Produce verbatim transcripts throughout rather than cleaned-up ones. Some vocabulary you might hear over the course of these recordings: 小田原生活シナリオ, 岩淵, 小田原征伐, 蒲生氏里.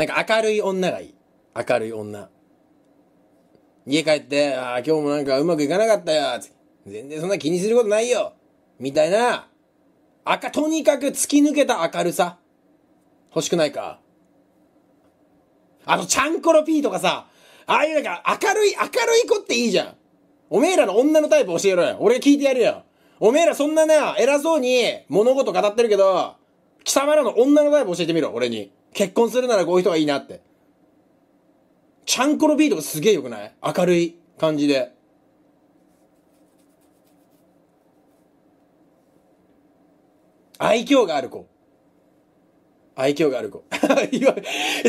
なんか明るい女がいい。明るい女。家帰って、ああ、今日もなんかうまくいかなかったよ。全然そんな気にすることないよ。みたいな、あか、とにかく突き抜けた明るさ。欲しくないか。あと、ちゃんころ P とかさ、ああいうなんか明るい、明るい子っていいじゃん。おめえらの女のタイプ教えろよ。俺が聞いてやるよ。おめえらそんなな、偉そうに物事語ってるけど、貴様らの女のタイプ教えてみろ、俺に。結婚するならこういう人がいいなって。ちゃんころ P とかすげえ良くない？明るい感じで。愛嬌がある子。愛嬌がある子。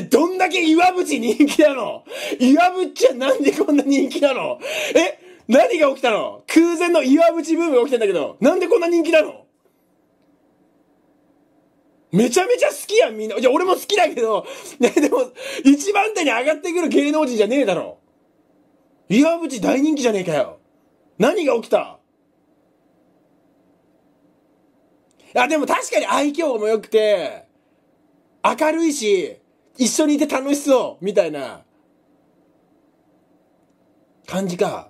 どんだけ岩渕人気なの？岩渕ちゃんなんでこんな人気なの？え？何が起きたの？空前の岩渕ブームが起きてんだけど、なんでこんな人気なの？めちゃめちゃ好きやん、みんな。いや、俺も好きだけど、ね、でも、一番手に上がってくる芸能人じゃねえだろ。岩渕大人気じゃねえかよ。何が起きた？あ、でも確かに愛嬌も良くて、明るいし、一緒にいて楽しそう、みたいな、感じか。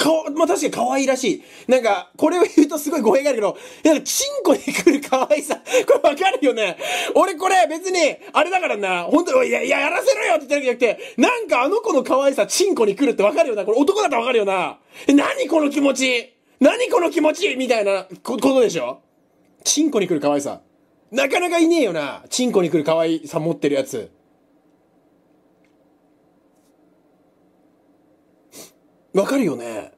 顔、まあ、確かに可愛らしい。なんか、これを言うとすごい語弊があるけど、なんか、チンコに来る可愛さ。これわかるよね。俺これ別に、あれだからな、ほんと、いや、いや、やらせろよって言ってるわけじゃなくて、なんかあの子の可愛さ、チンコに来るってわかるよな。これ男だったらわかるよな。え、何この気持ち何この気持ちみたいなことでしょ？チンコに来る可愛さ。なかなかいねえよな。チンコに来る可愛さ持ってるやつ。わかるよね。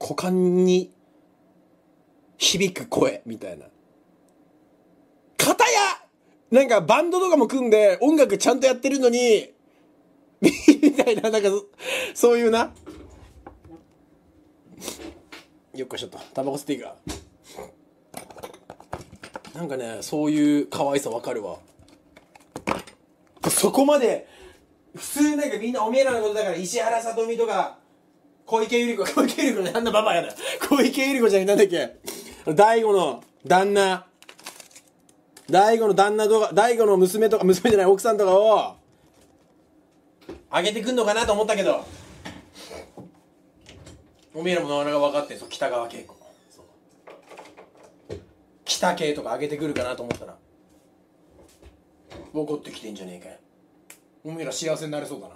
股間に響く声みたいな。片やなんかバンドとかも組んで音楽ちゃんとやってるのにみたいな、なんかそ、そういうな。よっこいしょっとタバコ吸っていいか。なんかね、そういう可愛さわかるわ。そこまで。普通なんかみんなおめえらのことだから、石原さとみとか、小池百合子、小池百合子ね、あんなババアやな。小池百合子じゃねえ、なんだっけ。大悟の旦那。大悟の旦那とか、大悟の娘とか、娘じゃない、奥さんとかを、あげてくんのかなと思ったけど、おめえらもなかなか分かってん、そう、北川景子。北系とかあげてくるかなと思ったら、怒ってきてんじゃねえかよ。おめえら幸せになれそうだな。